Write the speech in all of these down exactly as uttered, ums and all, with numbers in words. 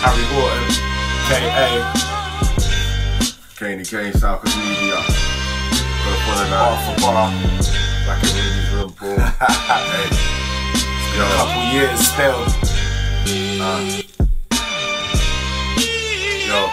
Harry Horton, K A Kayney Caine, South Media. Half a bar, like it really real cool. Hey, it's been a couple years still. Uh, yo.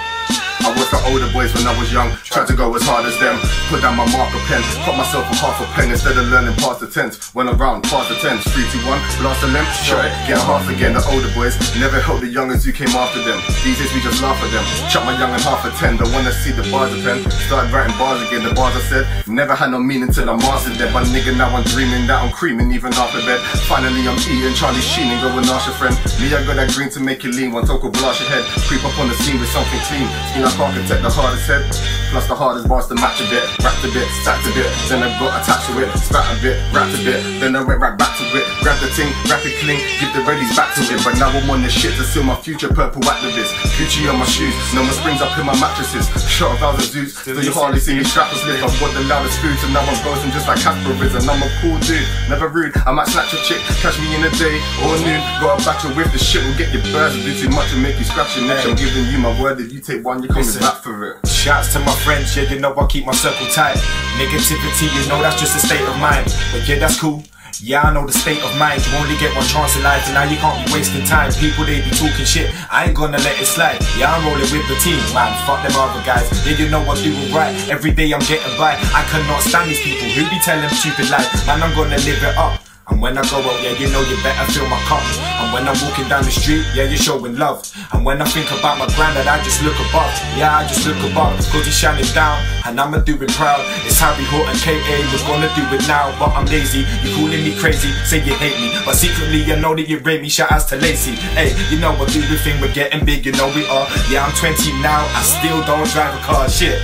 I was the older boys when I was young, tried to go as hard as them. Put down my marker pen, cut myself a half a pen. Instead of learning past the tense, went around past the tense. Three, two, one, blast a limp, show it, get half again. The older boys never helped the youngers who came after them. These days we just laugh at them. Chuck my young and half a ten, don't wanna see the bars of pen. Started writing bars again, the bars I said never had no meaning till I mastered them. But nigga, now I'm dreaming that I'm creaming even after bed. Finally I'm eating Charlie Sheen and going ask your friend. Me, I got that green to make you lean, one talk will blast your head. Creep up on the scene with something clean, you know, architect, the hardest head, plus the hardest bars to match a bit. Rapped a bit, stacked a bit, then I got attached to it. Spat a bit, rapped a bit, then I went right back to it. Grab the ting, wrap it clean, give the readies back to it. But now I'm on this shit to seal my future purple activist. Gucci on my shoes, no more springs up in my mattresses. Shot a thousand zoos, so you hardly see me strapless lift. I've got the loudest food, so now I'm ghosting just like Casper is. And I'm a cool dude, never rude, I might snatch a chick. Catch me in the day or noon, got a battle with the shit. Will get your birds, do too much and make you scratch your neck. I'm giving you my word, if you take one, you come. For it. Shouts to my friends, yeah, you know I keep my circle tight. Negativity, you know that's just a state of mind. But yeah, that's cool. Yeah, I know the state of mind. You only get one chance in life, and now you can't be wasting time. People, they be talking shit, I ain't gonna let it slide. Yeah, I'm rolling with the team, man, fuck them other guys. They didn't know I'm doing right, every day I'm getting by. I cannot stand these people who be telling stupid lies. Man, I'm gonna live it up. And when I go out, yeah, you know you better fill my cup. And when I'm walking down the street, yeah, you're showing love. And when I think about my granddad, I just look above. Yeah, I just look above, cause he's shining down, and I'ma do it proud. It's Harry Horton, K A, we're gonna do it now. But I'm lazy, you calling me crazy, say you hate me, but secretly I know that you rate me. Shout outs to Lacey, hey, you know I do the thing, we're getting big, you know we are. Yeah, I'm twenty now, I still don't drive a car, shit.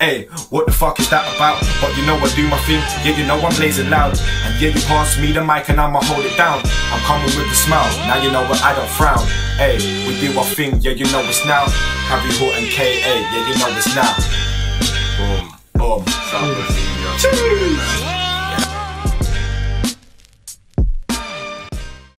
Hey, what the fuck is that about? But you know I do my thing, yeah, you know I'm blazing loud. And yeah, you pass me the mic and I'ma hold it down. I'm coming with a smile, now you know what, I don't frown. Hey, we do our thing, yeah, you know it's now. Harry Horton, K A, yeah, you know it's now. Boom, boom, boom.